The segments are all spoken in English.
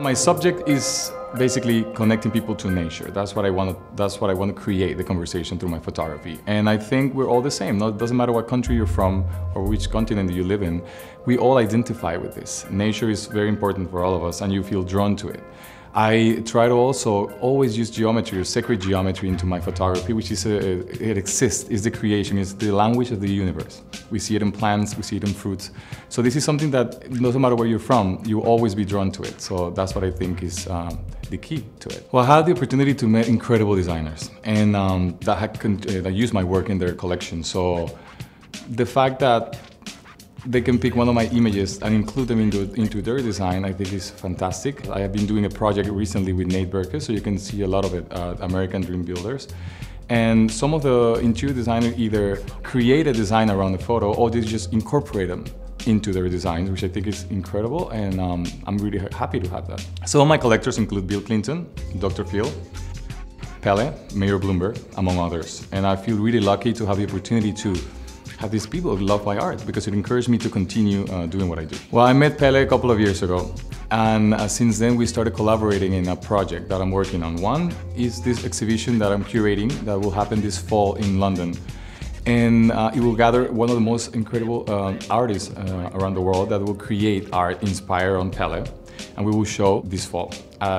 My subject is basically connecting people to nature. That's what I want to create, the conversation through my photography. And I think we're all the same. No, it doesn't matter what country you're from or which continent you live in, we all identify with this. Nature is very important for all of us and you feel drawn to it. I try to also always use geometry or sacred geometry into my photography, which is, it exists, it's the creation, it's the language of the universe. We see it in plants, we see it in fruits. So this is something that doesn't matter where you're from, you'll always be drawn to it. So that's what I think is the key to it. Well, I had the opportunity to meet incredible designers and that use my work in their collection. So the fact that they can pick one of my images and include them into their design, I think is fantastic. I have been doing a project recently with Nate Berkus, so you can see a lot of it at American Dream Builders. And some of the interior designers either create a design around the photo or they just incorporate them into their designs, which I think is incredible, and I'm really happy to have that. Some of my collectors include Bill Clinton, Dr. Phil, Pelé, Mayor Bloomberg, among others. And I feel really lucky to have the opportunity to have these people who love my art because it encouraged me to continue doing what I do. Well, I met Pelé a couple of years ago, and since then we started collaborating in a project that I'm working on. One is this exhibition that I'm curating that will happen this fall in London. And it will gather one of the most incredible artists around the world that will create art inspired on Pelé, and we will show this fall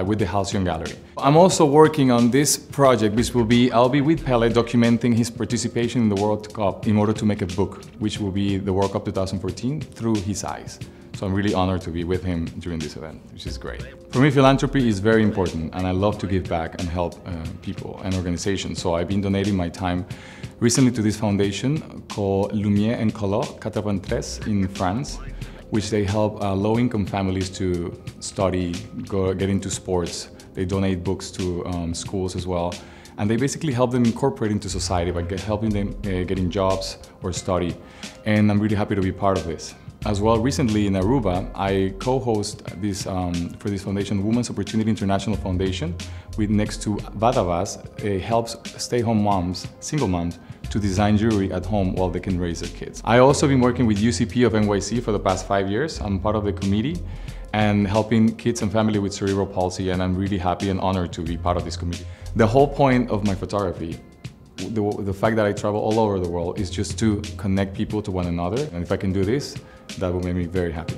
with the Halcyon Gallery. I'm also working on this project, which will be, I'll be with Pelé documenting his participation in the World Cup in order to make a book, which will be the World Cup 2014 through his eyes. So I'm really honored to be with him during this event, which is great. For me, philanthropy is very important, and I love to give back and help people and organizations. So I've been donating my time recently to this foundation called Lumière en Couleur 83 in France, which they help low-income families to study, get into sports. They donate books to schools as well. And they basically help them incorporate into society by helping them getting jobs or study. And I'm really happy to be part of this. As well, recently in Aruba, I co-host this, for this foundation, Women's Opportunity International Foundation, with next to Badabas, helps stay-home moms, single moms, to design jewelry at home while they can raise their kids. I also been working with UCP of NYC for the past 5 years. I'm part of the committee and helping kids and family with cerebral palsy, and I'm really happy and honored to be part of this committee. The whole point of my photography, the fact that I travel all over the world, is just to connect people to one another, and if I can do this, that will make me very happy.